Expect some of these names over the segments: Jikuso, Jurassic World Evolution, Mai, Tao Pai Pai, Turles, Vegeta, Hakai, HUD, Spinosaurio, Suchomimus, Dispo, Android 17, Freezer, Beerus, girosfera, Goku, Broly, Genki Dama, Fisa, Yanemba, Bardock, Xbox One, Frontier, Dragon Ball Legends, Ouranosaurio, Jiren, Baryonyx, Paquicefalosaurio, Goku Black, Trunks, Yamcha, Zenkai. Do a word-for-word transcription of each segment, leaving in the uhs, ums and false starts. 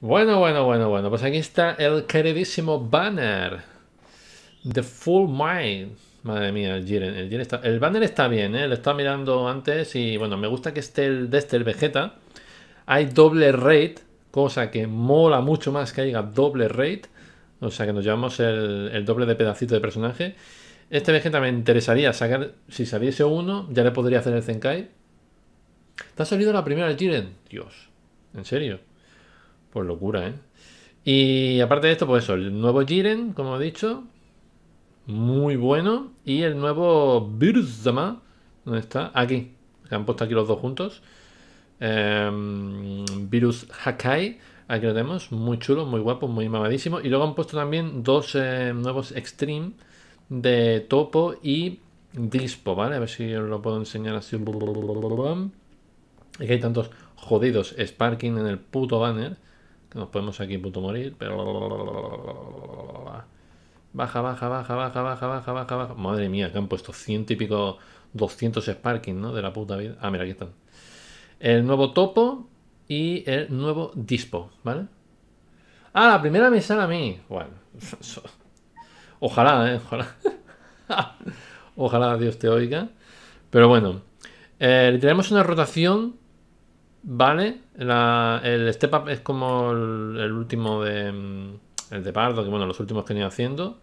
Bueno, bueno, bueno, bueno. Pues aquí está el queridísimo banner. The Full Mind. Madre mía, el Jiren. El, Jiren está... el banner está bien, ¿eh? Lo estaba mirando antes y bueno, me gusta que esté el de este, el Vegeta. Hay doble raid, cosa que mola mucho más que haya doble raid. O sea que nos llevamos el, el doble de pedacito de personaje. Este Vegeta me interesaría sacar, si saliese uno, ya le podría hacer el Zenkai. ¿Te ha salido la primera el Jiren? Dios, ¿en serio? Pues locura, ¿eh? Y aparte de esto, pues eso, el nuevo Jiren, como he dicho, muy bueno. Y el nuevo Beerus, ¿dónde está? Aquí, que han puesto aquí los dos juntos. Eh, Beerus Hakai, aquí lo tenemos, muy chulo, muy guapo, muy mamadísimo. Y luego han puesto también dos eh, nuevos Extreme de Topo y Dispo, ¿vale? A ver si os lo puedo enseñar así. Es que hay tantos jodidos Sparking en el puto banner que nos podemos aquí puto morir, pero... Baja, baja, baja, baja, baja, baja, baja, baja. Madre mía, que han puesto ciento y pico, doscientos Sparking, ¿no? De la puta vida. Ah, mira, aquí están. El nuevo Topo y el nuevo Dispo, ¿vale? Ah, la primera me sale a mí. Bueno, ojalá, ¿eh? Ojalá. Ojalá Dios te oiga. Pero bueno, eh, tenemos una rotación... Vale, la, el step up es como el, el último de el de Pardo, que bueno, los últimos que han ido haciendo.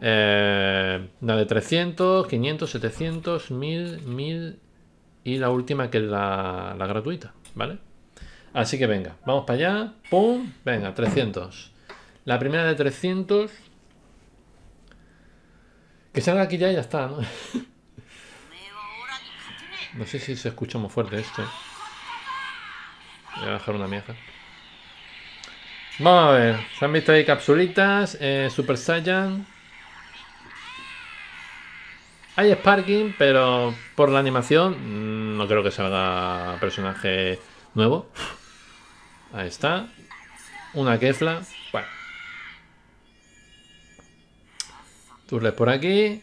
Eh, la de trescientos, quinientos, setecientos, mil, mil y la última que es la, la gratuita, ¿vale? Así que venga, vamos para allá, pum, venga, trescientos. La primera de trescientos. Que salga aquí ya y ya está, ¿no? No sé si se escucha muy fuerte esto. Voy a bajar una mierda. Vamos a ver. Se han visto ahí capsulitas. Eh, Super Saiyan. Hay Sparking, pero por la animación no creo que salga personaje nuevo. Ahí está. Una Kefla. Bueno. Turles por aquí.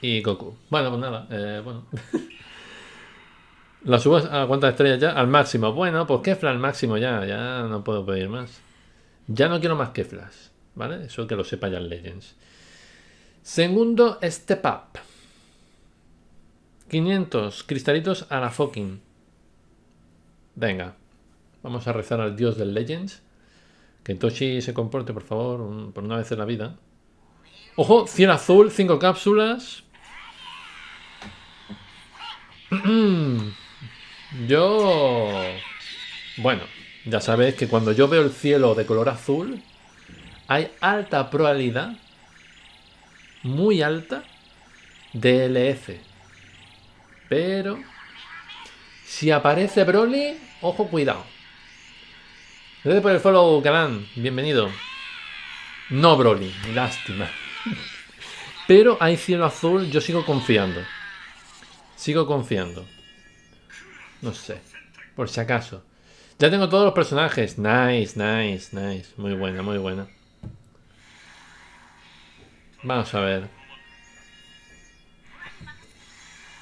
Y Goku. Bueno, pues nada. Eh, bueno. ¿La subas a cuántas estrellas ya? Al máximo. Bueno, pues Kefla al máximo ya. Ya no puedo pedir más. Ya no quiero más Keflas, ¿vale? Eso que lo sepa ya en Legends. Segundo step up. quinientos cristalitos a la fucking. Venga. Vamos a rezar al dios del Legends. Que Toshi se comporte, por favor, un, por una vez en la vida. ¡Ojo! Cielo azul, cinco cápsulas. Yo... Bueno, ya sabéis que cuando yo veo el cielo de color azul, hay alta probabilidad, muy alta, de L F. Pero si aparece Broly, ojo, cuidado. Gracias por el follow, Galán, bienvenido. No Broly, lástima. Pero hay cielo azul, yo sigo confiando. Sigo confiando. No sé, por si acaso. Ya tengo todos los personajes. Nice, nice, nice. Muy buena, muy buena. Vamos a ver.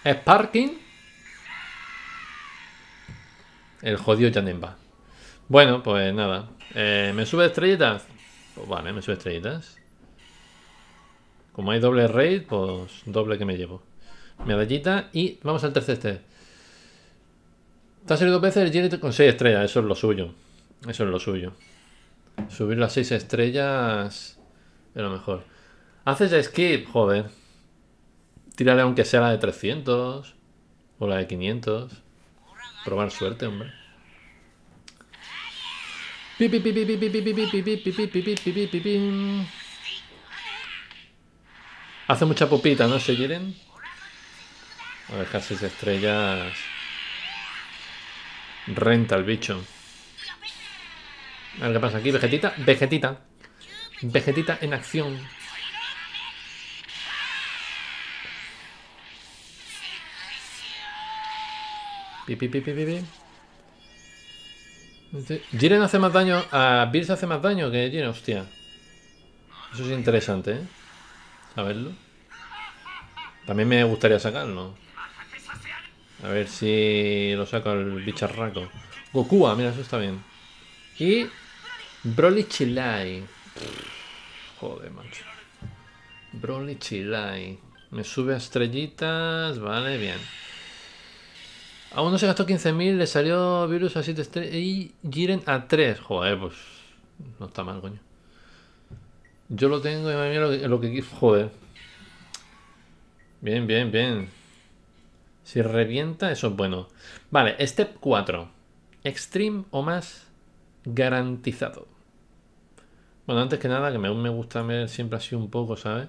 Sparking. El jodido Yanemba. Bueno, pues nada. Eh, ¿Me sube estrellitas? Pues vale, me sube estrellitas. Como hay doble raid, pues doble que me llevo. Medallita. Y vamos al tercer step. Te ha salido dos veces el Jiren con seis estrellas. Eso es lo suyo. Eso es lo suyo. Subir las seis estrellas es lo mejor. Haces skip, joder. Tírale aunque sea la de trescientos o la de quinientos. Probar suerte, hombre. Hace mucha popita, ¿no? ¿Se Jiren? A ver, casi seis estrellas. Renta el bicho. A ver qué pasa aquí. Vegetita. Vegetita. Vegetita en acción. Pi, pi, pi, pi, pi. Jiren hace más daño. A Beerus hace más daño que Jiren. Hostia. Eso es interesante, ¿eh? Saberlo. También me gustaría sacarlo. A ver si lo saco al bicharraco. Goku, mira, eso está bien. Y Broly Chilai. Joder, macho. Broly Chilai. Me sube a estrellitas. Vale, bien. Aún no se gastó quince mil. Le salió Beerus a siete estrellas. Y Jiren a tres. Joder, pues. No está mal, coño. Yo lo tengo y me mira lo que, lo que. Joder. Bien, bien, bien. Si revienta, eso es bueno. Vale, step cuatro. Extreme o más garantizado. Bueno, antes que nada, que me, me gusta ver siempre así un poco, ¿sabes?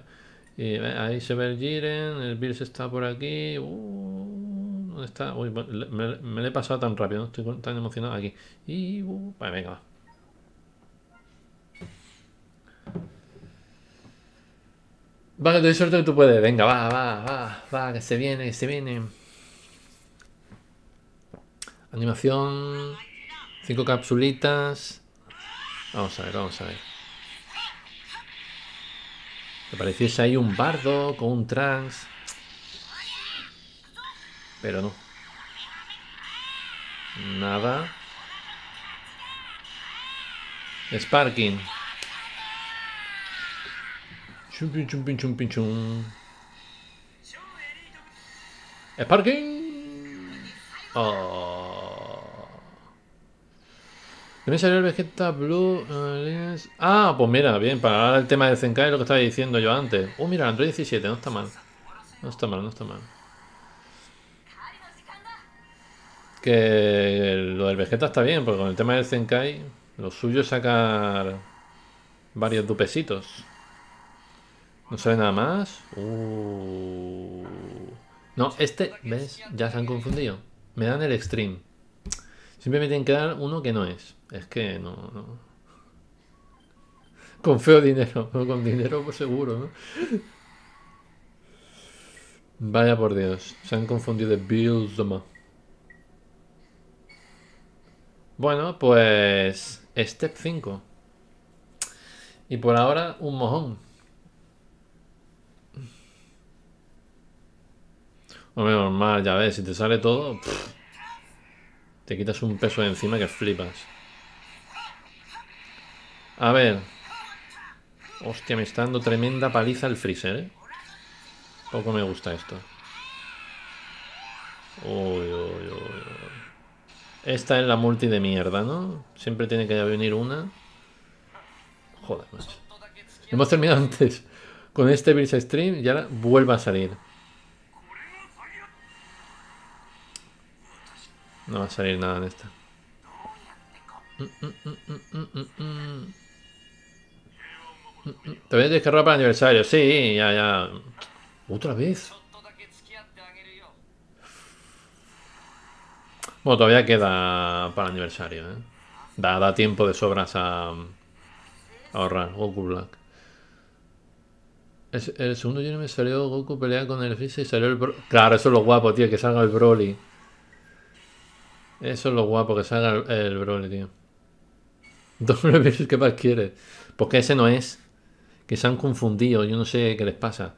Y ahí se ve el Jiren, el Beerus está por aquí. Uh, ¿Dónde está? Uy, me, me lo he pasado tan rápido, ¿no? Estoy tan emocionado aquí. Y, uh, vale, venga, va. Va, que te doy suerte que tú puedes. Venga, va, va, va, va, que se viene, que se viene. Animación. Cinco capsulitas. Vamos a ver, vamos a ver. Te pareciese ahí un bardo con un Trunks. Pero no. Nada. Sparking. Chumpin, chumpin, chumpin, chum. ¡Sparking! Oh. También salió el Vegeta Blue. Ah, pues mira, bien, para ahora el tema del Zenkai, lo que estaba diciendo yo antes. Oh, mira, el Android diecisiete, no está mal. No está mal, no está mal. Que lo del Vegeta está bien, porque con el tema del Zenkai, lo suyo es sacar varios dupecitos. No sale nada más. Uh. No, este, ¿ves? Ya se han confundido. Me dan el extreme. Siempre me tienen que dar uno que no es. Es que no, no. Con feo dinero. No, con dinero por seguro, ¿no? Vaya por Dios. Se han confundido de Bildoma. Bueno, pues. Step cinco. Y por ahora, un mojón. Hombre, normal, ya ves, si te sale todo, pff, te quitas un peso de encima que flipas. A ver. Hostia, me está dando tremenda paliza el Freezer, ¿eh? Poco me gusta esto. Uy, uy, uy, uy. Esta es la multi de mierda, ¿no? Siempre tiene que venir una. Joder, macho. Hemos terminado antes con este Beerus Stream y ahora vuelve a salir. No va a salir nada en esta. Te voy a tener que robar para el aniversario. Sí, ya, ya. ¿Otra vez? Bueno, todavía queda para el aniversario, ¿eh? Da, da tiempo de sobras a, a ahorrar. Goku Black. El, el segundo Jiren me salió Goku pelea con el Fisa y salió el Broly. Claro, eso es lo guapo, tío, que salga el Broly. Eso es lo guapo, que salga el, el Broly, tío. Doble Beerus, ¿qué más quieres? Porque ese no es. Que se han confundido, yo no sé qué les pasa.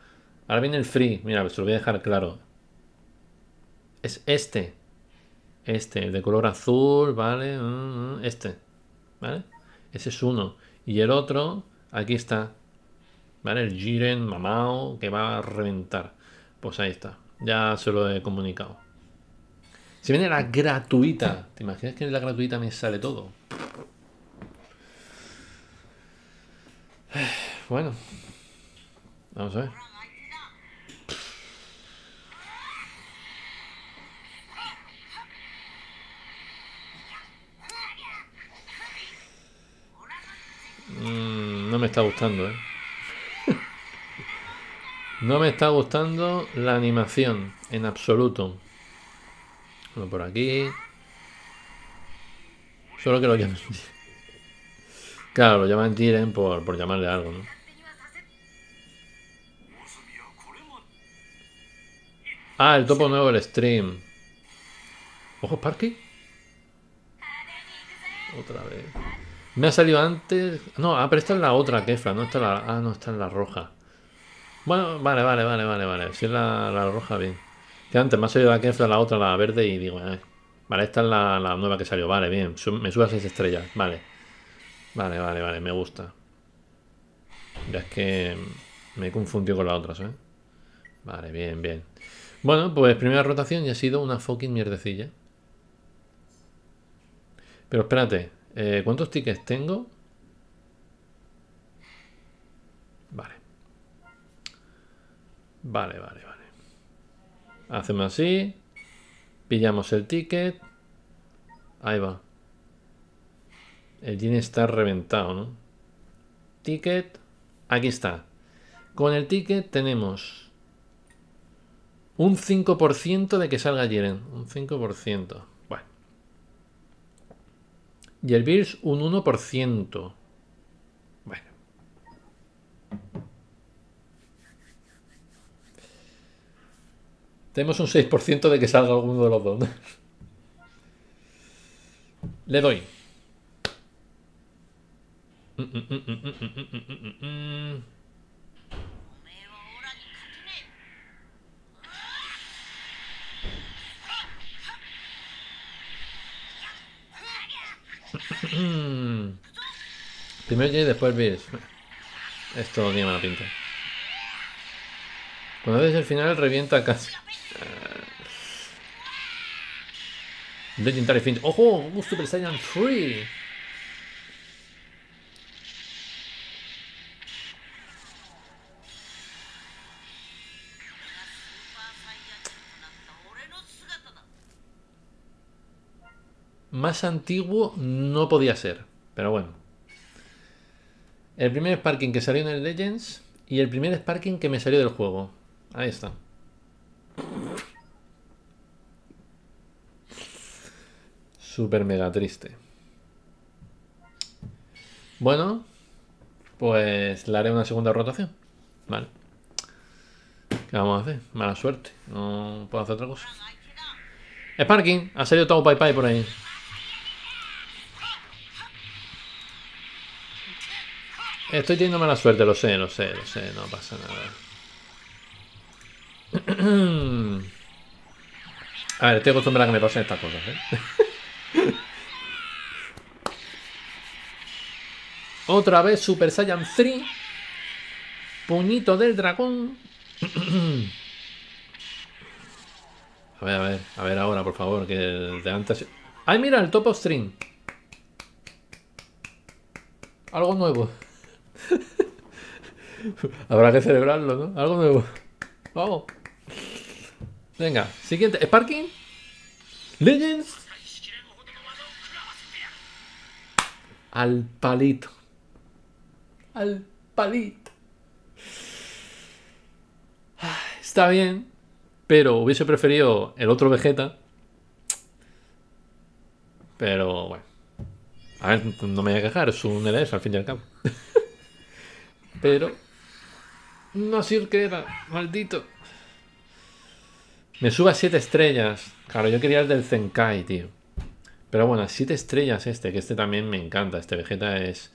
Ahora viene el Free, mira, se lo voy a dejar claro. Es este. Este, el de color azul, ¿vale? Este, ¿vale? Ese es uno. Y el otro, aquí está. ¿Vale? El Jiren mamao, que va a reventar. Pues ahí está, ya se lo he comunicado. Si viene la gratuita, ¿te imaginas que en la gratuita me sale todo? Bueno, vamos a ver. Mm, no me está gustando, ¿eh? No me está gustando la animación en absoluto. Uno por aquí. Solo que lo llaman Jiren. Claro, lo llaman Jiren por, por llamarle algo, ¿no? Ah, el topo nuevo del stream. ¿Ojo, Sparky? Otra vez. Me ha salido antes. No, ah, pero esta es la otra Kefla, no está la. Ah, no, esta es la roja. Bueno, vale, vale, vale, vale, vale. Si es la, la roja, bien. Que antes me ha salido la Kefla, la otra, la verde, y digo, eh, vale, esta es la, la nueva que salió, vale, bien, me sube a seis estrellas, vale. Vale, vale, vale, me gusta. Ya es que me he confundido con las otras, ¿eh? Vale, bien, bien. Bueno, pues primera rotación y ha sido una fucking mierdecilla. Pero espérate, eh, ¿cuántos tickets tengo? Vale. Vale, vale, vale. Hacemos así. Pillamos el ticket. Ahí va. El Jin está reventado, ¿no? Ticket. Aquí está. Con el ticket tenemos un cinco por ciento de que salga Jiren. Un cinco por ciento. Bueno. Y el Beerus un uno por ciento. Bueno. Tenemos un seis por ciento de que salga alguno de los dos. Le doy. Mm, mm, mm, mm, mm, mm, mm, mm. Primero J, después Beerus. Esto no tiene mala pinta. Cuando ves el final revienta casi. Legendary Fint. ¡Ojo! Super Saiyan tres. Más antiguo no podía ser, pero bueno. El primer Sparking que salió en el Legends y el primer Sparking que me salió del juego. Ahí está. Súper mega triste. Bueno, pues le haré una segunda rotación. Vale. ¿Qué vamos a hacer? Mala suerte. No puedo hacer otra cosa. Sparking. Ha salido Tao Pai Pai por ahí. Estoy teniendo mala suerte, lo sé, lo sé, lo sé, no pasa nada. A ver, estoy acostumbrado a que me pasen estas cosas, ¿eh? Otra vez Super Saiyan tres. Puñito del dragón. A ver, a ver, a ver ahora, por favor, que el de antes... ¡Ay, mira, el Topo Stream! Algo nuevo. Habrá que celebrarlo, ¿no? Algo nuevo. Vamos. Venga, siguiente. Sparking. Legends. Al palito. Al palito. Está bien, pero hubiese preferido el otro Vegeta. Pero bueno. A ver, no me voy a quejar. Es un L S al fin y al cabo. Pero no ha sido que era, maldito. Me sube a siete estrellas. Claro, yo quería el del Zenkai, tío. Pero bueno, a siete estrellas este, que este también me encanta. Este Vegeta es...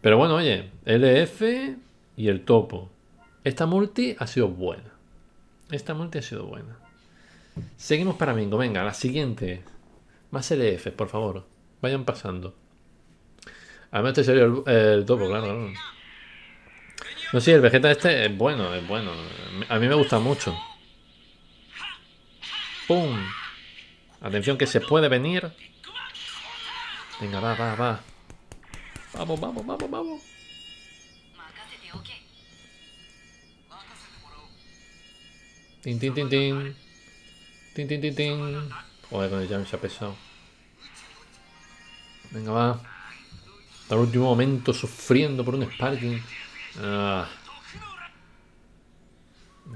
Pero bueno, oye, L F y el Topo. Esta multi ha sido buena. Esta multi ha sido buena. Seguimos para Mingo. Venga, la siguiente. Más L F, por favor. Vayan pasando. Además este sería el, el Topo, claro, claro. No, sí, el Vegeta este es bueno, es bueno. A mí me gusta mucho. ¡Pum! Atención que se puede venir. Venga, va, va, va. Vamos, vamos, vamos, vamos. Tin, tin, tin, tin. Tin, tin, tin, tin. Joder, con el Yamcha pesado. Venga, va. Hasta el último momento sufriendo por un Sparking. Ah.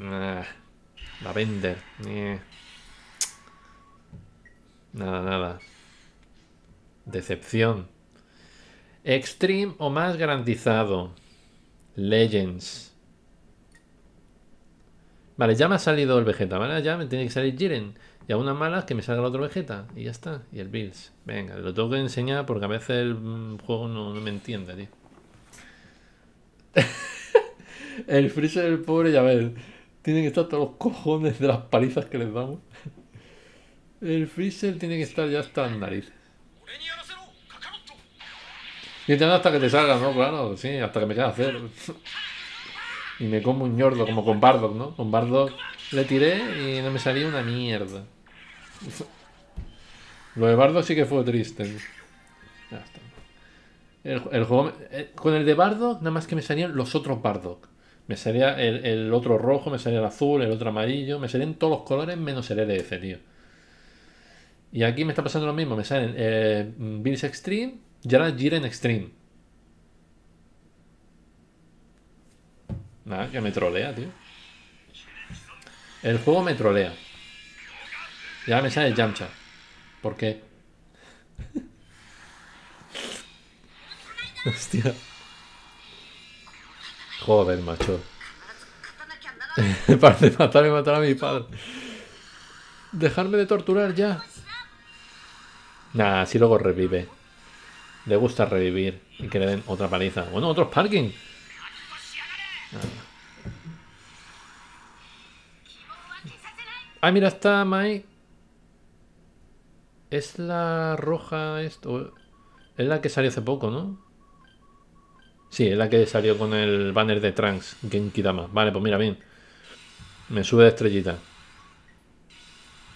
Ah. La vender. Eh. Nada, nada. Decepción. Extreme o más garantizado. Legends. Vale, ya me ha salido el Vegeta, ¿vale? Ya me tiene que salir Jiren. Y a unas malas que me salga el otro Vegeta. Y ya está. Y el Bills. Venga, lo tengo que enseñar porque a veces el juego no, no me entiende, tío. El Freezer del pobre, ya ves. Tienen que estar todos los cojones de las palizas que les damos. El Freezer tiene que estar ya hasta las narices. Intentando hasta que te salgas, ¿no? Claro, sí, hasta que me quieras hacer. Y me como un ñordo, como con Bardock, ¿no? Con Bardock le tiré y no me salía una mierda. Lo de Bardock sí que fue triste. Ya está. El, el juego, eh, con el de Bardock, nada más que me salían los otros Bardock. Me salía el, el otro rojo, me salía el azul, el otro amarillo. Me salían todos los colores menos el L D C, tío. Y aquí me está pasando lo mismo. Me salen eh, Bills Extreme y ahora Jiren Extreme. Nada, que me trolea, tío. El juego me trolea. Y ahora me sale Yamcha. ¿Por qué? Hostia. Joder, macho. Para de matar y matar a mi padre. Dejarme de torturar ya. Nah, si luego revive. Le gusta revivir y que le den otra paliza. Bueno, otros parking. Ah, mira, está Mai. Es la roja esto. Es la que salió hace poco, ¿no? Sí, es la que salió con el banner de Trunks Genkidama. Vale, pues mira, bien. Me sube de estrellita.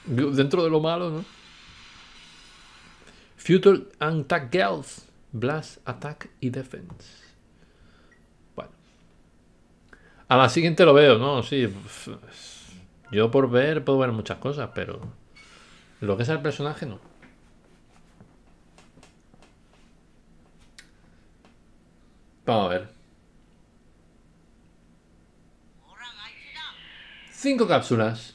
Dentro de lo malo, ¿no? Future Attack Girls. Blast, Attack y Defense. Bueno. A la siguiente lo veo, ¿no? Sí. Yo por ver puedo ver muchas cosas, pero... lo que es el personaje, no. Vamos a ver. Cinco cápsulas.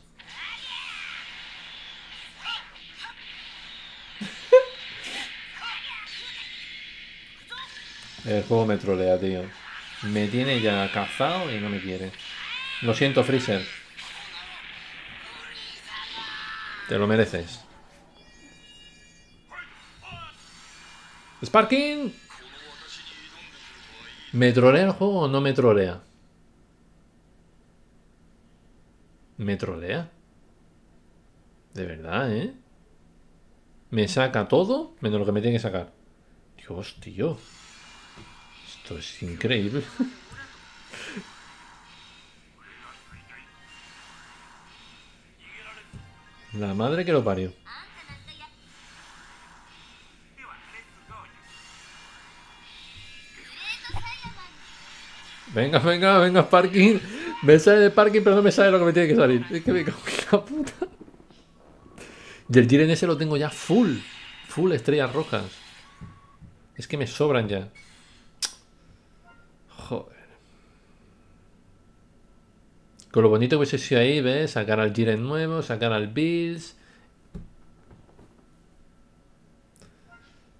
El juego me trolea, tío. Me tiene ya cazado y no me quiere. Lo siento, Freezer. Te lo mereces. Sparking. ¿Me trolea el juego o no me trolea? ¿Me trolea? De verdad, ¿eh? ¿Me saca todo? Menos lo que me tiene que sacar. Dios, tío. Esto es increíble. La madre que lo parió. Venga, venga, venga, parking. Me sale de parking, pero no me sale lo que me tiene que salir. Es que me cago en la puta. Y el Jiren ese lo tengo ya full. Full estrellas rojas. Es que me sobran ya. Joder. Con lo bonito que hubiese sido ahí, ¿ves? Sacar al Jiren nuevo, sacar al Bills.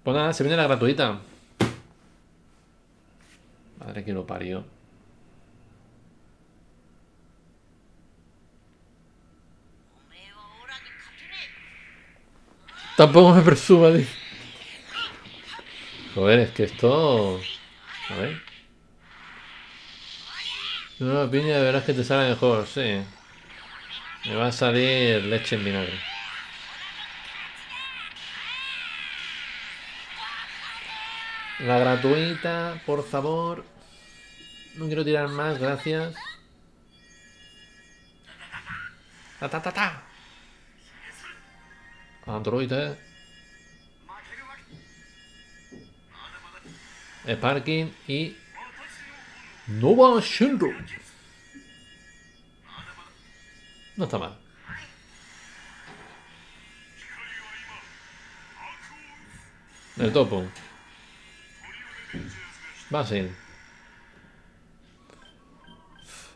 Pues nada, se viene la gratuita. Madre que lo parió. Tampoco me presuma, tío. Joder, es que esto... A ver. Una piña de verás que te sale mejor, sí. Me va a salir leche en vinagre. La gratuita, por favor. No quiero tirar más, gracias. Ta ta ta ta. Android, eh. Sparking y... Nova Shenron. No está mal. El Topo. Basil.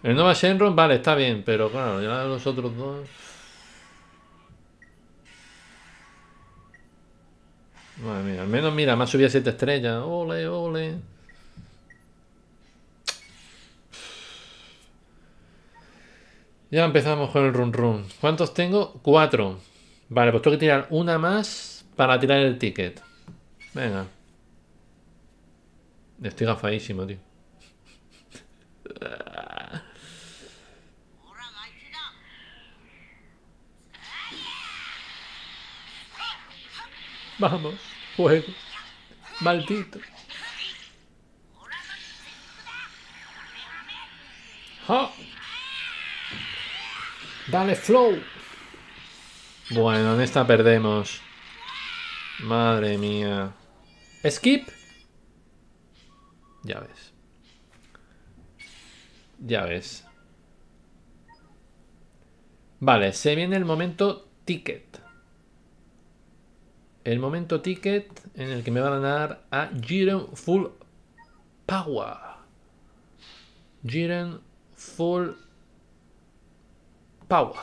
El Nova Shenron, vale, está bien, pero claro, ya los otros dos... Madre mía, al menos mira, me ha subido a siete estrellas. Ole, ole. Ya empezamos con el run run. ¿Cuántos tengo? Cuatro. Vale, pues tengo que tirar una más para tirar el ticket. Venga. Estoy gafadísimo, tío. Vamos, juego. Maldito. ¡Ja! ¡Dale, Flow! Bueno, en esta perdemos. Madre mía. ¿Skip? Ya ves. Ya ves. Vale, se viene el momento ticket. El momento ticket en el que me van a dar a Jiren Full Power. Jiren Full Power.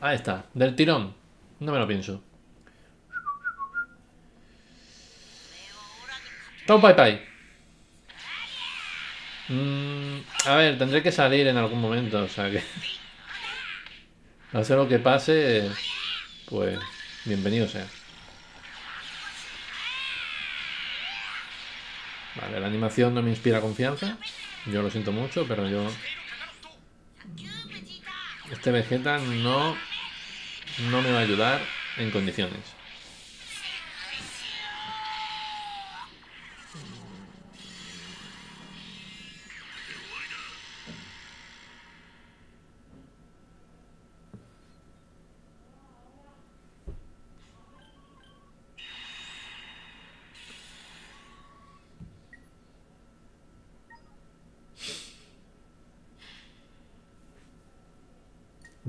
Ahí está, del tirón. No me lo pienso. Tao Pai Pai. Mm, a ver, tendré que salir en algún momento, o sea que... Hacer lo que pase, pues bienvenido sea. Vale, la animación no me inspira confianza. Yo lo siento mucho, pero yo... Este Vegeta no, no me va a ayudar en condiciones.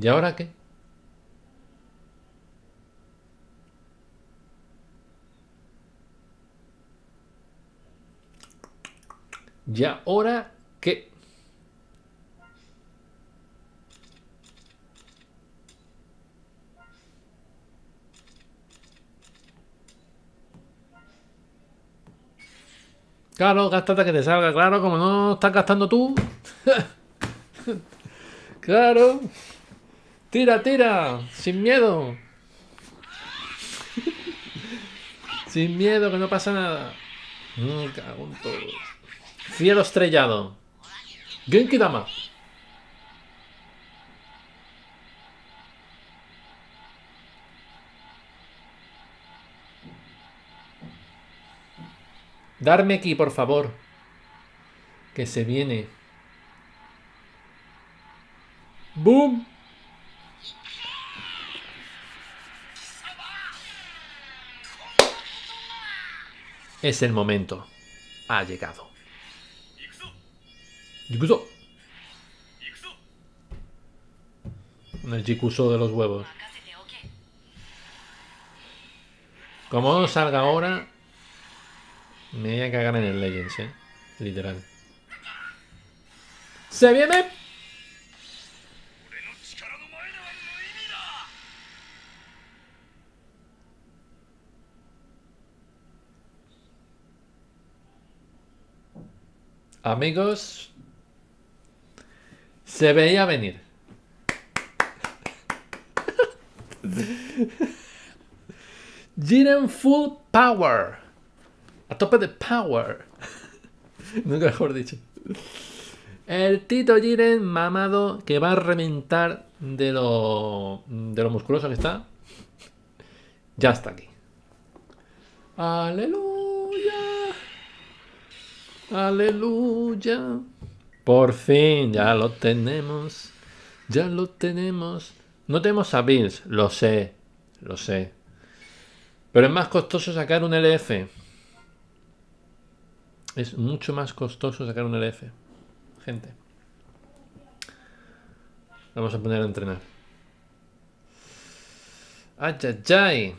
¿Y ahora qué? ¿Y ahora qué? Claro, gástate que te salga, claro, como no estás gastando tú. Claro. ¡Tira, tira! ¡Sin miedo! ¡Sin miedo, que no pasa nada! Mm, cago en todo. ¡Cielo estrellado! ¡Genki Dama! ¡Darme aquí, por favor! ¡Que se viene! ¡Boom! Es el momento. Ha llegado. Jikuso. El Jikuso de los huevos. Como no salga ahora, me voy a cagar en el Legends, eh. Literal. ¡Se viene! Amigos, se veía venir. Jiren Full Power. A tope de power. Nunca mejor dicho. El Tito Jiren mamado que va a reventar de lo, de lo musculoso que está. Ya está aquí. Aleluya. Aleluya. Por fin, ya lo tenemos. Ya lo tenemos. No tenemos a Bills, lo sé. Lo sé. Pero es más costoso sacar un L F. Es mucho más costoso sacar un L F. Gente. Vamos a poner a entrenar. Ayayay.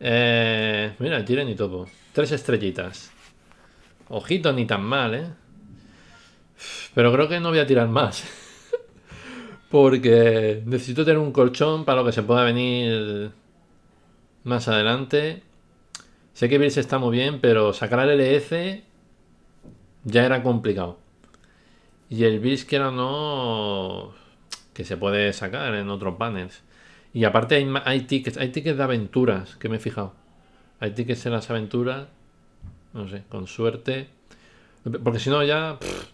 Eh, mira, Jiren y Topo. Tres estrellitas. Ojito, ni tan mal, ¿eh? Pero creo que no voy a tirar más. Porque necesito tener un colchón para lo que se pueda venir más adelante. Sé que Beerus está muy bien, pero sacar el L S ya era complicado. Y el Beerus, que era no... Que se puede sacar en otros banners. Y aparte hay, hay tickets. Hay tickets de aventuras, que me he fijado. Hay tickets en las aventuras... No sé, con suerte. Porque si no ya... Pff,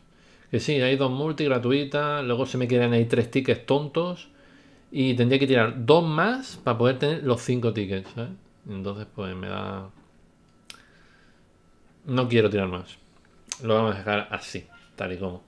que sí, hay dos multi gratuitas. Luego se me quedan ahí tres tickets tontos. Y tendría que tirar dos más para poder tener los cinco tickets, ¿sabes? Entonces pues me da... No quiero tirar más. Lo vamos a dejar así, tal y como.